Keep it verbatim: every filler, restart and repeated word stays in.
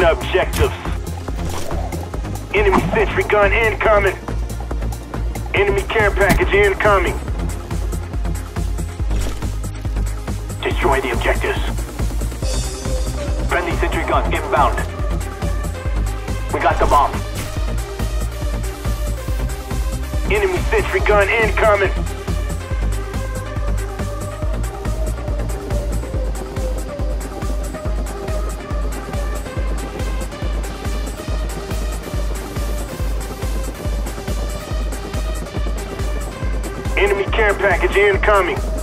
Main objectives. Enemy sentry gun incoming. Enemy care package incoming. Destroy the objectives. Friendly sentry gun inbound. We got the bomb. Enemy sentry gun incoming. Enemy care package incoming.